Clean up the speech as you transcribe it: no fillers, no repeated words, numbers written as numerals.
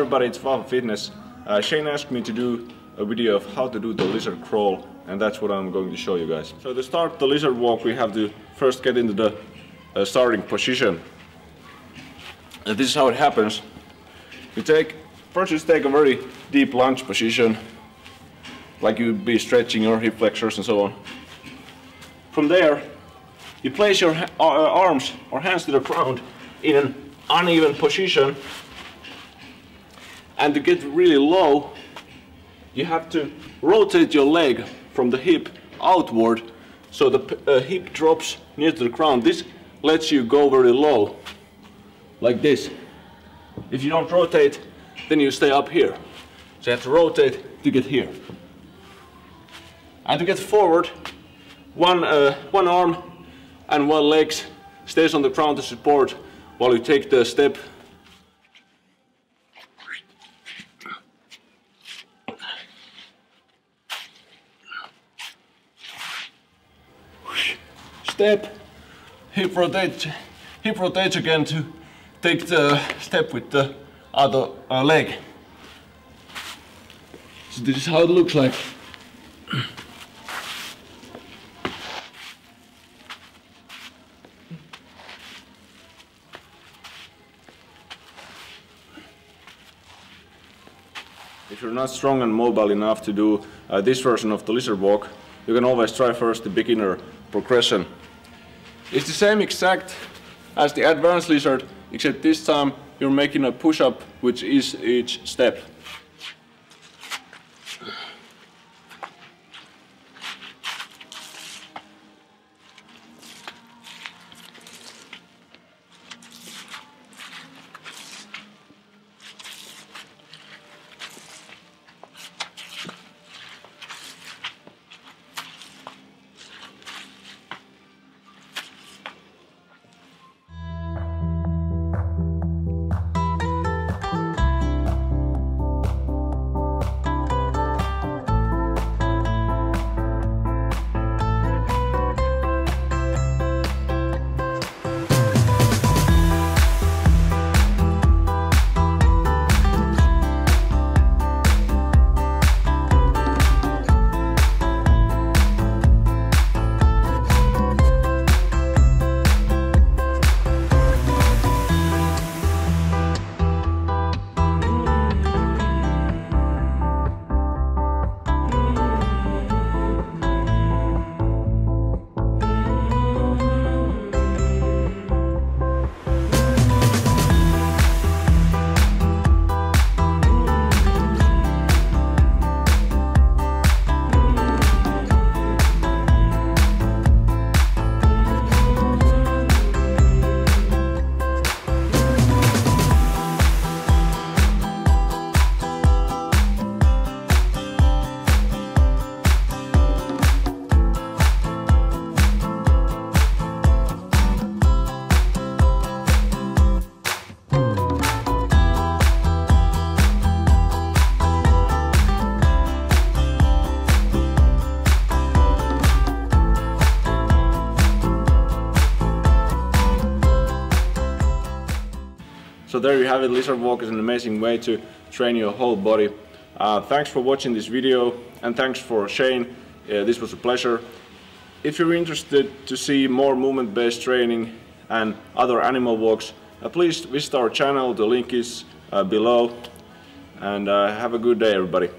everybody, it's Vahva Fitness. Shane asked me to do a video of how to do the lizard crawl, and that's what I'm going to show you guys. So to start the lizard walk, we have to first get into the starting position. And this is how it happens. You first take a very deep lunge position, like you'd be stretching your hip flexors and so on. From there, you place your arms or hands to the ground in an uneven position, and to get really low, you have to rotate your leg from the hip outward, so the hip drops near to the ground. This lets you go very low, like this. If you don't rotate, then you stay up here. So you have to rotate to get here. And to get forward, one arm and one leg stays on the ground to support while you take the step. Step, hip rotates again to take the step with the other leg. So this is how it looks like. If you're not strong and mobile enough to do this version of the lizard walk, you can always try first the beginner progression. It's the same exact as the advanced lizard, except this time you're making a push-up, which is each step. So there you have it, lizard walk is an amazing way to train your whole body. Thanks for watching this video, and thanks for Shane, this was a pleasure. If you're interested to see more movement-based training and other animal walks, please visit our channel, the link is below, and have a good day everybody.